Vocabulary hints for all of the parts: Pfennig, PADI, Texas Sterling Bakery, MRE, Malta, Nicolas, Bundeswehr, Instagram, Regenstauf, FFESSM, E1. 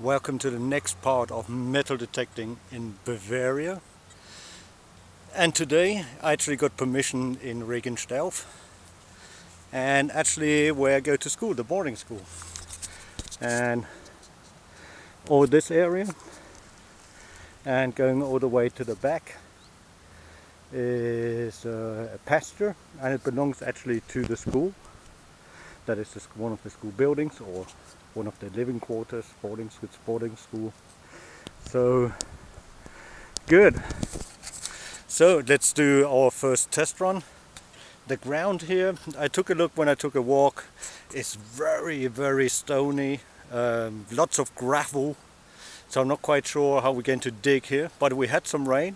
Welcome to the next part of metal detecting in Bavaria. And today I actually got permission in Regenstauf, and actually where I go to school, the boarding school, and all this area and going all the way to the back is a pasture, and it belongs actually to the school. That is one of the school buildings, or one of the living quarters, boarding school. So good. So let's do our first test run. The ground here, I took a look when I took a walk, it's very stony, lots of gravel. So I'm not quite sure how we're going to dig here, but we had some rain,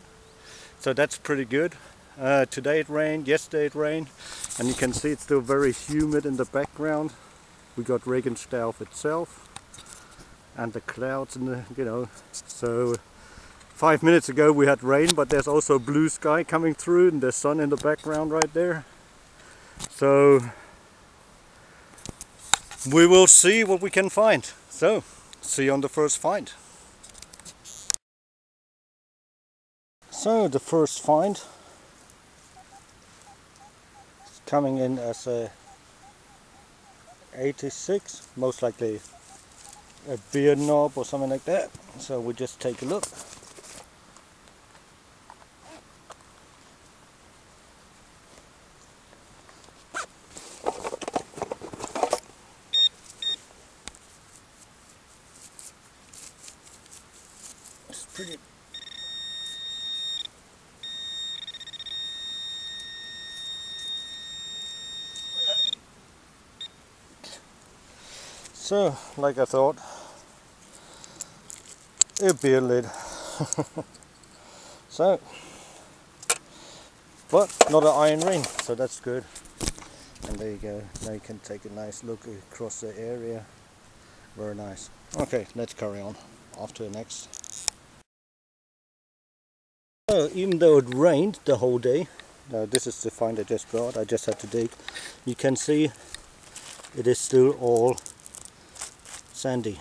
so that's pretty good. Today it rained, yesterday it rained, and you can see it's still very humid in the background. We got Regenstauf itself and the clouds, and the, you know. So 5 minutes ago we had rain, but there's also blue sky coming through and there's sun in the background right there. So we will see what we can find. So see you on the first find. So the first find is coming in as a 86, most likely a beer knob or something like that. So we'll just take a look. It's pretty. So, like I thought, a beer lid. So, but not an iron ring, so that's good. And there you go, now you can take a nice look across the area. Very nice. Okay, let's carry on. Off to the next. So, even though it rained the whole day, now this is the find I just got, I just had to dig. You can see it is still all sandy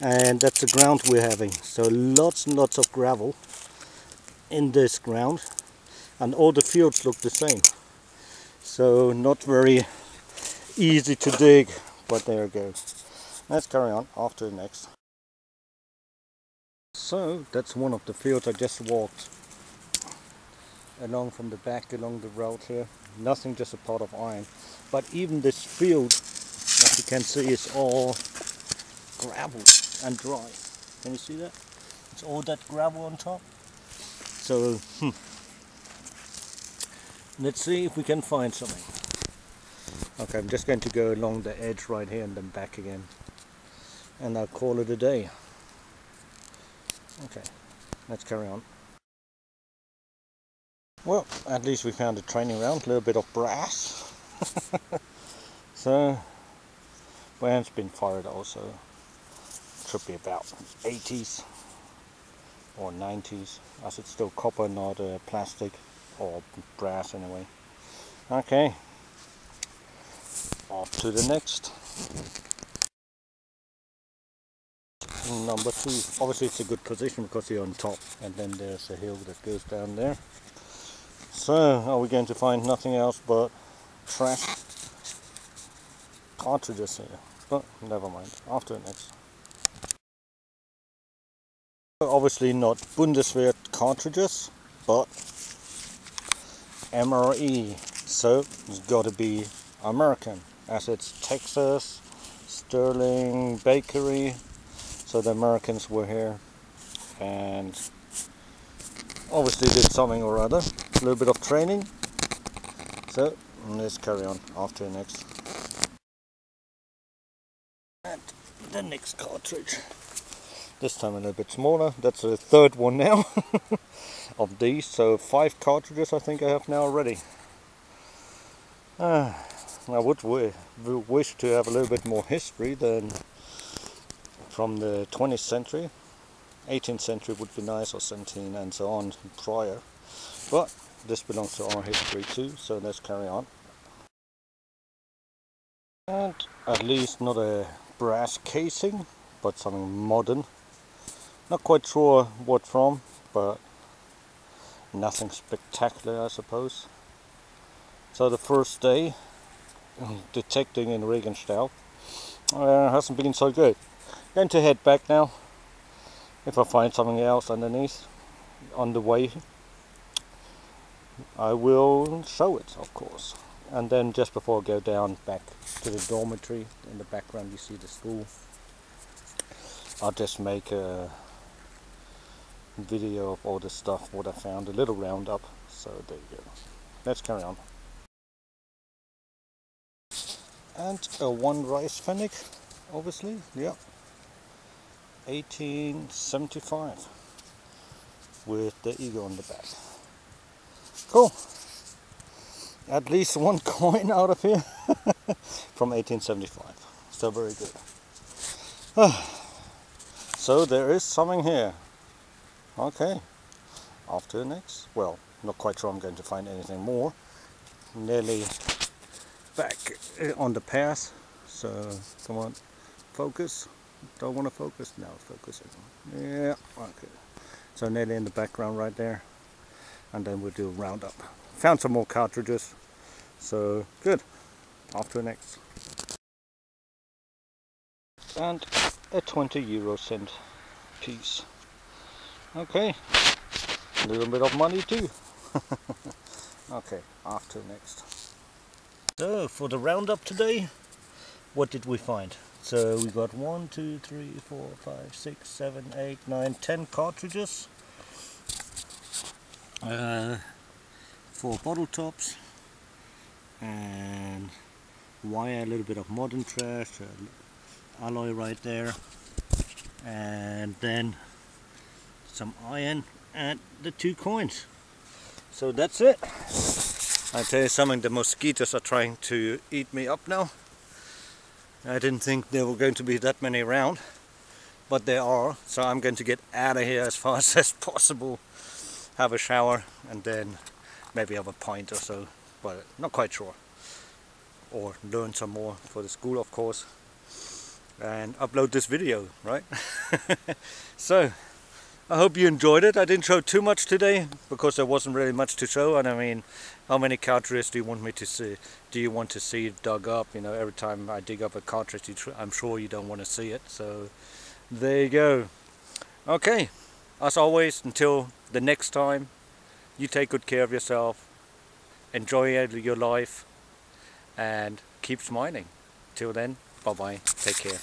and that's the ground we're having, so lots and lots of gravel in this ground, and all the fields look the same, so not very easy to dig, but there it goes. Let's carry on after the next. So that's one of the fields I just walked along from the back along the road here. Nothing, just a pot of iron, but even this field, as you can see, it's all gravel and dry. Can you see that? It's all that gravel on top. So let's see if we can find something. Okay, I'm just going to go along the edge right here and then back again, and I'll call it a day. Okay, let's carry on. Well, at least we found a training round, a little bit of brass. So it's been fired also, should be about 80s or 90s, as it's still copper, not plastic or brass anyway. Okay, off to the next. Number two, obviously it's a good position because you're on top, and then there's a hill that goes down there. So are we going to find nothing else but trash cartridges here? But never mind, after the next. Obviously not Bundeswehr cartridges, but MRE, so it's got to be American, as it's Texas Sterling Bakery, so the Americans were here and obviously did something or other, a little bit of training. So let's carry on after the next. The next cartridge, this time a little bit smaller. That's the third one now of these, so 5 cartridges I think I have now already. I would wish to have a little bit more history than from the 20th century. 18th century would be nice, or 17 and so on prior, but this belongs to our history too, so let's carry on. And at least not a brass casing, but something modern. Not quite sure what from, but nothing spectacular, I suppose. So the first day detecting in Regenstauf hasn't been so good. Going to head back now. If I find something else underneath on the way, I will show it, of course. And then just before I go down back to the dormitory, in the background you see the school, I'll just make a video of all the stuff, what I found, a little roundup. So there you go. Let's carry on. And a one rice pfennig, obviously, yeah. 1875 with the eagle on the back. Cool. At least one coin out of here from 1875. So very good. So there is something here. Okay. After the next. Well, not quite sure I'm going to find anything more. Nearly back on the path. So come on, focus. Don't want to focus? No, focus. Yeah, okay. So nearly in the background right there. And then we'll do a roundup. Found some more cartridges. So good. After the next. And a 20 euro cent piece. Okay. A little bit of money too. Okay, after the next. So for the roundup today, what did we find? So we got 1, 2, 3, 4, 5, 6, 7, 8, 9, 10 cartridges, 4 bottle tops, and wire, a little bit of modern trash, alloy right there, and then some iron and the 2 coins. So that's it. I tell you something, the mosquitoes are trying to eat me up now. I didn't think there were going to be that many around, but there are, so I'm going to get out of here as fast as possible, have a shower, and then maybe have a pint or so, but not quite sure. Or learn some more for the school, of course, and upload this video, right? So, I hope you enjoyed it. I didn't show too much today, because there wasn't really much to show, and I mean, how many cartridges do you want me to see? Do you want to see it dug up? You know, every time I dig up a cartridge, I'm sure you don't want to see it, so there you go. Okay, as always, until the next time, you take good care of yourself, enjoy your life, and keep smiling. Till then, bye-bye, take care.